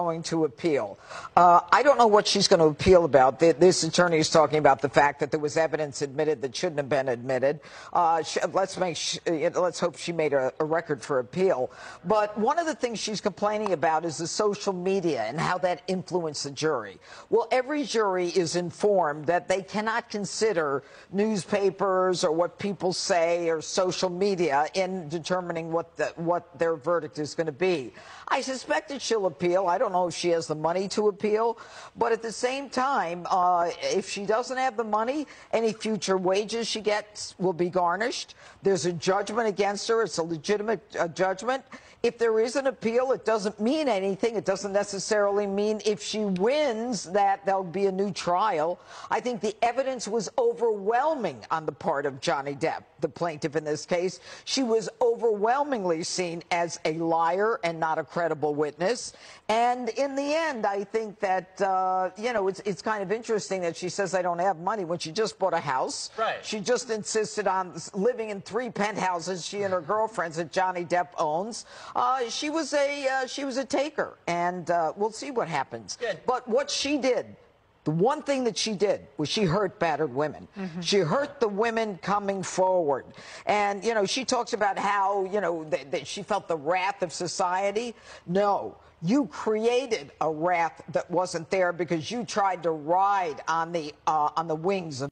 Going to appeal. I don't know what she's going to appeal about. This attorney is talking about the fact that there was evidence admitted that shouldn't have been admitted. Let's hope she made a record for appeal. But one of the things she's complaining about is the social media and how that influenced the jury. Well, every jury is informed that they cannot consider newspapers or what people say or social media in determining what their verdict is going to be. I suspect that she'll appeal. I don't know if she has the money to appeal, but at the same time, if she doesn't have the money, any future wages she gets will be garnished. There's a judgment against her. It's a legitimate judgment. If there is an appeal, it doesn't mean anything. It doesn't necessarily mean if she wins that there'll be a new trial. I think the evidence was overwhelming on the part of Johnny Depp, the plaintiff in this case. She was overwhelmingly seen as a liar and not a credible witness. And in the end, I think that, it's kind of interesting that she says I don't have money when she just bought a house. Right. She just insisted on living in 3 penthouses, she and her girlfriends, that Johnny Depp owns. She was a taker, and we'll see what happens. Good. But what she did, the one thing that she did was she hurt battered women. Mm-hmm. She hurt the women coming forward. And, she talks about how, that she felt the wrath of society. No. You created a wrath that wasn't there because you tried to ride on the wings of